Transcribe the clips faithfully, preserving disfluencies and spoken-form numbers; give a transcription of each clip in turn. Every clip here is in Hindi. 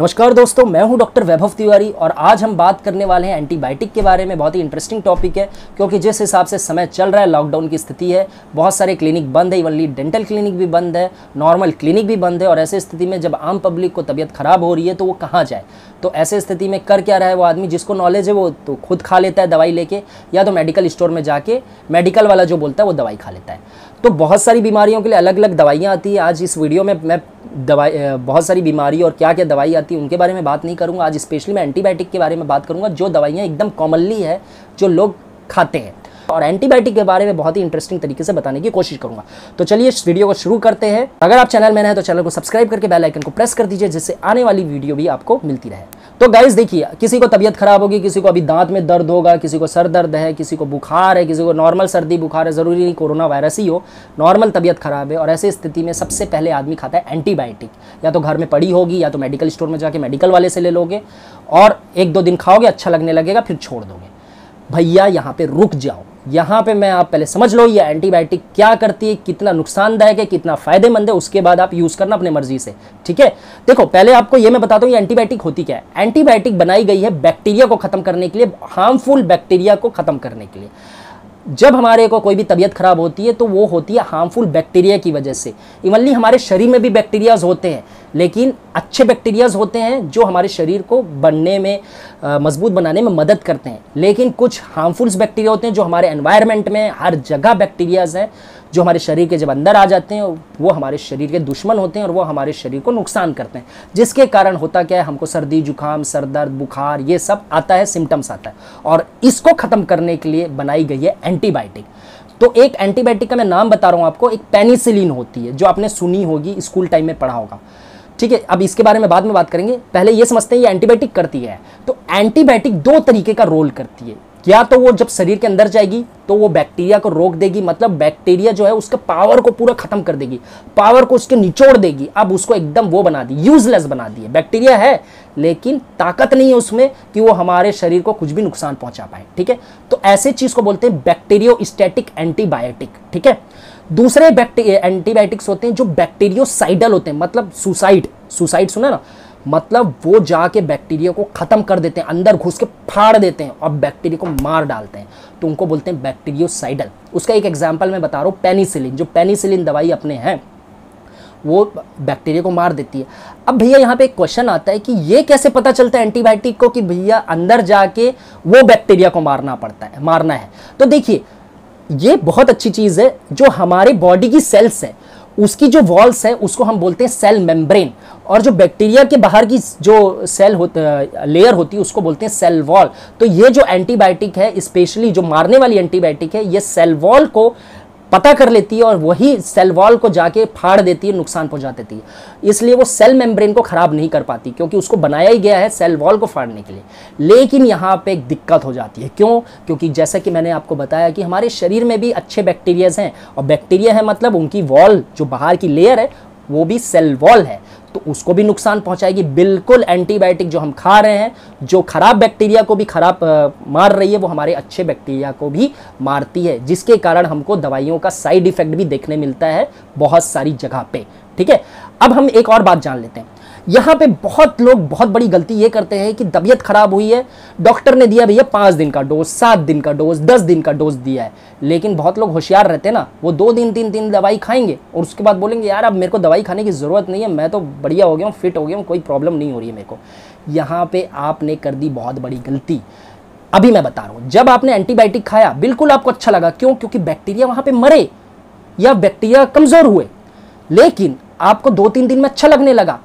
नमस्कार दोस्तों, मैं हूं डॉक्टर वैभव तिवारी और आज हम बात करने वाले हैं एंटीबायोटिक के बारे में। बहुत ही इंटरेस्टिंग टॉपिक है क्योंकि जिस हिसाब से समय चल रहा है, लॉकडाउन की स्थिति है, बहुत सारे क्लिनिक बंद है, इवनली डेंटल क्लिनिक भी बंद है, नॉर्मल क्लिनिक भी बंद है। और ऐसी स्थिति में जब आम पब्लिक को तबीयत खराब हो रही है तो वो कहाँ जाए? तो ऐसे स्थिति में कर क्या रहा है वो आदमी, जिसको नॉलेज है वो तो खुद खा लेता है दवाई लेके, या तो मेडिकल स्टोर में जाके मेडिकल वाला जो बोलता है वो दवाई खा लेता है। तो बहुत सारी बीमारियों के लिए अलग अलग दवाइयाँ आती है। आज इस वीडियो में मैं दवाई बहुत सारी बीमारी और क्या क्या दवाई आती है उनके बारे में बात नहीं करूँगा। आज स्पेशली मैं एंटीबायोटिक के बारे में बात करूँगा, जो दवाइयाँ एकदम कॉमनली है जो लोग खाते हैं, और एंटीबायोटिक के बारे में बहुत ही इंटरेस्टिंग तरीके से बताने की कोशिश करूँगा। तो चलिए इस वीडियो को शुरू करते हैं। अगर आप चैनल में नए हैं तो चैनल को सब्सक्राइब करके बेल आइकन को प्रेस कर दीजिए, जिससे आने वाली वीडियो भी आपको मिलती रहे। तो गाइस देखिए, किसी को तबीयत खराब होगी, किसी को अभी दांत में दर्द होगा, किसी को सर दर्द है, किसी को बुखार है, किसी को नॉर्मल सर्दी बुखार है, ज़रूरी नहीं कोरोना वायरस ही हो, नॉर्मल तबीयत खराब है। और ऐसी स्थिति में सबसे पहले आदमी खाता है एंटीबायोटिक। या तो घर में पड़ी होगी, या तो मेडिकल स्टोर में जाके मेडिकल वाले से ले लोगे और एक दो दिन खाओगे, अच्छा लगने लगेगा, फिर छोड़ दोगे। भैया यहाँ पे रुक जाओ। यहाँ पे मैं आप पहले समझ लो ये एंटीबायोटिक क्या करती है, कितना नुकसानदायक है, कितना फ़ायदेमंद है, उसके बाद आप यूज़ करना अपने मर्जी से, ठीक है। देखो पहले आपको ये मैं बताता हूँ ये एंटीबायोटिक होती क्या है। एंटीबायोटिक बनाई गई है बैक्टीरिया को ख़त्म करने के लिए, हार्मफुल बैक्टीरिया को ख़त्म करने के लिए। जब हमारे को कोई भी तबीयत खराब होती है तो वो होती है हार्मफुल बैक्टीरिया की वजह से। इवनली हमारे शरीर में भी बैक्टीरियाज होते हैं, लेकिन अच्छे बैक्टीरियाज होते हैं जो हमारे शरीर को बनने में, मजबूत बनाने में मदद करते हैं। लेकिन कुछ हार्मफुल्स बैक्टीरिया होते हैं जो हमारे एनवायरनमेंट में, हर जगह बैक्टीरियाज हैं, जो हमारे शरीर के जब अंदर आ जाते हैं वो हमारे शरीर के दुश्मन होते हैं और वो हमारे शरीर को नुकसान करते हैं। जिसके कारण होता क्या है, हमको सर्दी जुकाम, सर दर्द, बुखार, ये सब आता है, सिम्टम्स आता है। और इसको ख़त्म करने के लिए बनाई गई है एंटीबायोटिक। तो एक एंटीबायोटिक का मैं नाम बता रहा हूँ आपको, एक पेनीसिलीन होती है, जो आपने सुनी होगी, स्कूल टाइम में पढ़ा होगा, ठीक है। अब इसके बारे में बाद में बात करेंगे, पहले ये समझते हैं ये एंटीबायोटिक करती है। तो एंटीबायोटिक दो तरीके का रोल करती है। या तो वो जब शरीर के अंदर जाएगी तो वो बैक्टीरिया को रोक देगी, मतलब बैक्टीरिया जो है उसके पावर को पूरा खत्म कर देगी, पावर को उसके निचोड़ देगी। अब उसको एकदम वो बना दी, यूजलेस बना दी है। बैक्टीरिया है लेकिन ताकत नहीं है उसमें कि वो हमारे शरीर को कुछ भी नुकसान पहुंचा पाए, ठीक है। तो ऐसे चीज़ को बोलते हैं बैक्टीरियोस्टैटिक एंटीबायोटिक, ठीक है। दूसरे एंटीबायोटिक्स होते हैं जो बैक्टीरियोसाइडल होते हैं, मतलब सुसाइड, सुसाइड सुना ना, मतलब वो जाके बैक्टीरिया को ख़त्म कर देते हैं, अंदर घुस के फाड़ देते हैं और बैक्टीरिया को मार डालते हैं, तो उनको बोलते हैं बैक्टीरियोसाइडल। उसका एक एग्जांपल मैं बता रहा हूँ, पेनीसिलिन, जो पेनीसिलिन दवाई अपने हैं वो बैक्टीरिया को मार देती है। अब भैया यहाँ पे एक क्वेश्चन आता है कि ये कैसे पता चलता है एंटीबायोटिक को कि भैया अंदर जाके वो बैक्टीरिया को मारना पड़ता है, मारना है। तो देखिए ये बहुत अच्छी चीज़ है, जो हमारे बॉडी की सेल्स है उसकी जो वॉल्स है उसको हम बोलते हैं सेल मेम्ब्रेन, और जो बैक्टीरिया के बाहर की जो सेल होता लेयर होती है उसको बोलते हैं सेल वॉल। तो ये जो एंटीबायोटिक है, स्पेशली जो मारने वाली एंटीबायोटिक है, ये सेल वॉल को पता कर लेती है और वही सेल वॉल को जाके फाड़ देती है, नुकसान पहुंचा देती है। इसलिए वो सेल मेम्ब्रेन को ख़राब नहीं कर पाती, क्योंकि उसको बनाया ही गया है सेल वॉल को फाड़ने के लिए। लेकिन यहाँ पे एक दिक्कत हो जाती है, क्यों? क्योंकि जैसा कि मैंने आपको बताया कि हमारे शरीर में भी अच्छे बैक्टीरियाज हैं, और बैक्टीरिया है मतलब उनकी वॉल जो बाहर की लेयर है वो भी सेल वॉल है, तो उसको भी नुकसान पहुंचाएगी। बिल्कुल एंटीबायोटिक जो हम खा रहे हैं, जो ख़राब बैक्टीरिया को भी ख़राब मार रही है, वो हमारे अच्छे बैक्टीरिया को भी मारती है, जिसके कारण हमको दवाइयों का साइड इफ़ेक्ट भी देखने मिलता है बहुत सारी जगह पे, ठीक है। अब हम एक और बात जान लेते हैं। यहाँ पे बहुत लोग बहुत बड़ी गलती ये करते हैं कि तबीयत खराब हुई है, डॉक्टर ने दिया भैया पाँच दिन का डोज, सात दिन का डोज, दस दिन का डोज दिया है, लेकिन बहुत लोग होशियार रहते हैं ना, वो दो दिन तीन दिन दवाई खाएंगे और उसके बाद बोलेंगे यार अब मेरे को दवाई खाने की ज़रूरत नहीं है, मैं तो बढ़िया हो गया हूँ, फिट हो गया हूँ, कोई प्रॉब्लम नहीं हो रही है मेरे को। यहाँ पर आपने कर दी बहुत बड़ी गलती, अभी मैं बता रहा हूँ। जब आपने एंटीबायोटिक खाया बिल्कुल आपको अच्छा लगा, क्यों? क्योंकि बैक्टीरिया वहाँ पर मरे या बैक्टीरिया कमज़ोर हुए, लेकिन आपको दो तीन दिन में अच्छा लगने लगा।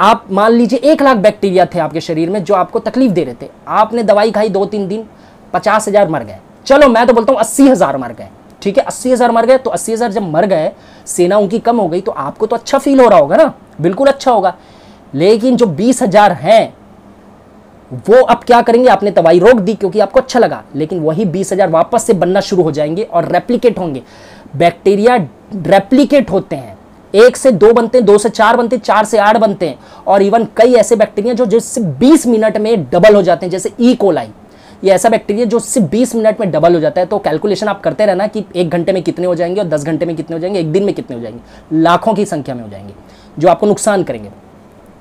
आप मान लीजिए एक लाख बैक्टीरिया थे आपके शरीर में जो आपको तकलीफ दे रहे थे, आपने दवाई खाई दो तीन दिन, पचास हज़ार मर गए, चलो मैं तो बोलता हूँ अस्सी हज़ार मर गए, ठीक है। अस्सी हज़ार मर गए, तो अस्सी हज़ार जब मर गए, सेना उनकी कम हो गई, तो आपको तो अच्छा फील हो रहा होगा ना, बिल्कुल अच्छा होगा। लेकिन जो बीस हज़ार हैं वो अब क्या करेंगे, आपने दवाई रोक दी क्योंकि आपको अच्छा लगा, लेकिन वही बीस हज़ार वापस से बनना शुरू हो जाएंगे और रेप्लीकेट होंगे। बैक्टीरिया रेप्लीकेट होते हैं, एक से दो बनते हैं, दो से चार बनते हैं, चार से आठ बनते हैं, और इवन कई ऐसे बैक्टीरिया जो जिससे बीस मिनट में डबल हो जाते हैं, जैसे ई कोलाई, ये ऐसा बैक्टीरिया जो सिर्फ बीस मिनट में डबल हो जाता है। तो कैलकुलेशन आप करते रहना कि एक घंटे में कितने हो जाएंगे, और दस घंटे में कितने हो जाएंगे, एक दिन में कितने हो जाएंगे, लाखों की संख्या में हो जाएंगे जो आपको नुकसान करेंगे।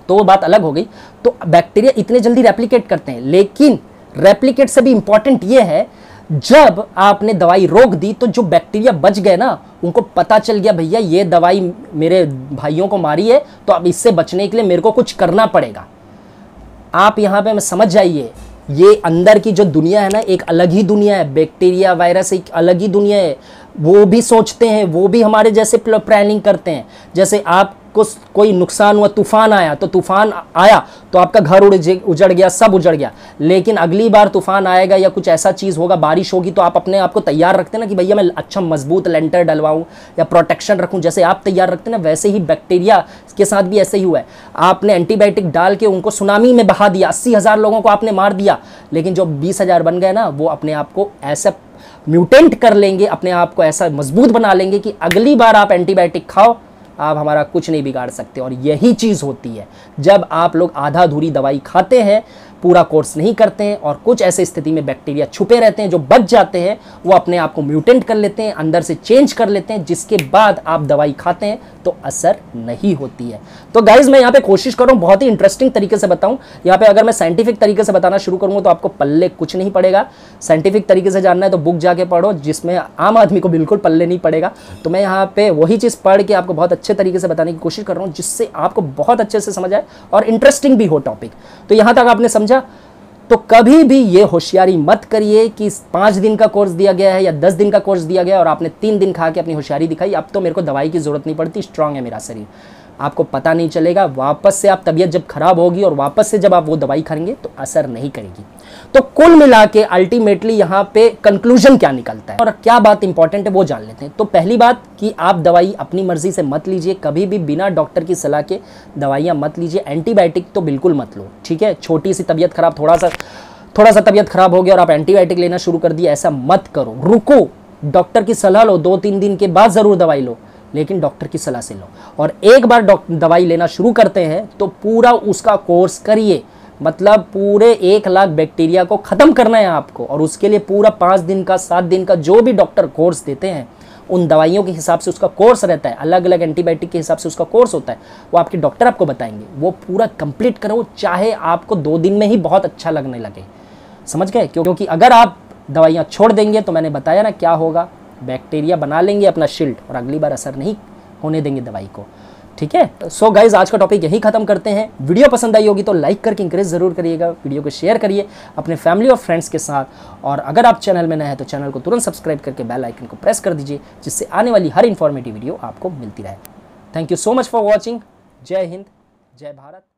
तो वो बात अलग हो गई। तो बैक्टीरिया इतने जल्दी रेप्लिकेट करते हैं, लेकिन रेप्लिकेट से भी इम्पॉर्टेंट ये है, जब आपने दवाई रोक दी तो जो बैक्टीरिया बच गए ना, उनको पता चल गया भैया ये दवाई मेरे भाइयों को मारी है, तो अब इससे बचने के लिए मेरे को कुछ करना पड़ेगा। आप यहाँ पे समझ जाइए, ये अंदर की जो दुनिया है ना, एक अलग ही दुनिया है। बैक्टीरिया वायरस एक अलग ही दुनिया है, वो भी सोचते हैं, वो भी हमारे जैसे प्लानिंग करते हैं। जैसे आपको कोई नुकसान हुआ, तूफान आया, तो तूफान आया तो आपका घर उजड़ गया, सब उजड़ गया, लेकिन अगली बार तूफान आएगा या कुछ ऐसा चीज़ होगा, बारिश होगी, तो आप अपने आप को तैयार रखते हैं ना कि भैया मैं अच्छा मजबूत लेंटर डलवाऊँ या प्रोटेक्शन रखूँ। जैसे आप तैयार रखते हैं ना, वैसे ही बैक्टीरिया के साथ भी ऐसे ही हुआ है। आपने एंटीबायोटिक डाल के उनको सुनामी में बहा दिया, अस्सी हज़ार लोगों को आपने मार दिया, लेकिन जो बीस हज़ार बन गए ना, वो अपने आप को ऐसे म्यूटेंट कर लेंगे, अपने आप को ऐसा मजबूत बना लेंगे कि अगली बार आप एंटीबायोटिक खाओ, आप हमारा कुछ नहीं बिगाड़ सकते। और यही चीज़ होती है जब आप लोग आधा अधूरी दवाई खाते हैं, पूरा कोर्स नहीं करते हैं, और कुछ ऐसे स्थिति में बैक्टीरिया छुपे रहते हैं, जो बच जाते हैं वो अपने आप को म्यूटेंट कर लेते हैं, अंदर से चेंज कर लेते हैं, जिसके बाद आप दवाई खाते हैं तो असर नहीं होती है। तो गाइज मैं यहाँ पे कोशिश करूँ बहुत ही इंटरेस्टिंग तरीके से बताऊँ। यहाँ पे अगर मैं साइंटिफिक तरीके से बताना शुरू करूँगा तो आपको पल्ले कुछ नहीं पड़ेगा। साइंटिफिक तरीके से जानना है तो बुक जाके पढ़ो, जिसमें आम आदमी को बिल्कुल पल्ले नहीं पड़ेगा। तो मैं यहाँ पे वही चीज़ पढ़ के आपको बहुत अच्छे तरीके से बताने की कोशिश कर रहा हूँ, जिससे आपको बहुत अच्छे से समझ आए और इंटरेस्टिंग भी हो टॉपिक। तो यहाँ तक आपने समझा, तो कभी भी ये होशियारी मत करिए कि पाँच दिन का कोर्स दिया गया है या दस दिन का कोर्स दिया गया है और आपने तीन दिन खा के अपनी होशियारी दिखाई, अब तो मेरे को दवाई की ज़रूरत नहीं पड़ती, स्ट्रांग है मेरा शरीर, आपको पता नहीं चलेगा। वापस से आप तबीयत जब खराब होगी और वापस से जब आप वो दवाई खाएंगे तो असर नहीं करेगी। तो कुल मिला के अल्टीमेटली यहाँ पे कंक्लूजन क्या निकलता है और क्या बात इंपॉर्टेंट है वो जान लेते हैं। तो पहली बात कि आप दवाई अपनी मर्जी से मत लीजिए, कभी भी बिना डॉक्टर की सलाह के दवाइयाँ मत लीजिए। एंटीबायोटिक तो बिल्कुल मत लो, ठीक है। छोटी सी तबीयत खराब, थोड़ा सा थोड़ा सा तबीयत खराब हो गया और आप एंटीबायोटिक लेना शुरू कर दिया, ऐसा मत करो। रुको, डॉक्टर की सलाह लो, दो तीन दिन के बाद ज़रूर दवाई लो, लेकिन डॉक्टर की सलाह से लो। और एक बार डॉक्टर दवाई लेना शुरू करते हैं तो पूरा उसका कोर्स करिए, मतलब पूरे एक लाख बैक्टीरिया को ख़त्म करना है आपको, और उसके लिए पूरा पाँच दिन का सात दिन का जो भी डॉक्टर कोर्स देते हैं, उन दवाइयों के हिसाब से उसका कोर्स रहता है, अलग अलग एंटीबायोटिक के हिसाब से उसका कोर्स होता है, वो आपके डॉक्टर आपको बताएंगे, वो पूरा कंप्लीट करो, चाहे आपको दो दिन में ही बहुत अच्छा लगने लगे, समझ गए। क्योंकि अगर आप दवाइयाँ छोड़ देंगे तो मैंने बताया ना क्या होगा, बैक्टीरिया बना लेंगे अपना शील्ड और अगली बार असर नहीं होने देंगे दवाई को, ठीक है। सो गाइज आज का टॉपिक यही खत्म करते हैं। वीडियो पसंद आई होगी तो लाइक करके इंकरेज जरूर करिएगा, वीडियो को शेयर करिए अपने फैमिली और फ्रेंड्स के साथ, और अगर आप चैनल में नए हैं तो चैनल को तुरंत सब्सक्राइब करके बेल आइकन को प्रेस कर दीजिए, जिससे आने वाली हर इंफॉर्मेटिव वीडियो आपको मिलती रहे। Thank you so much for watching. जय हिंद, जय भारत।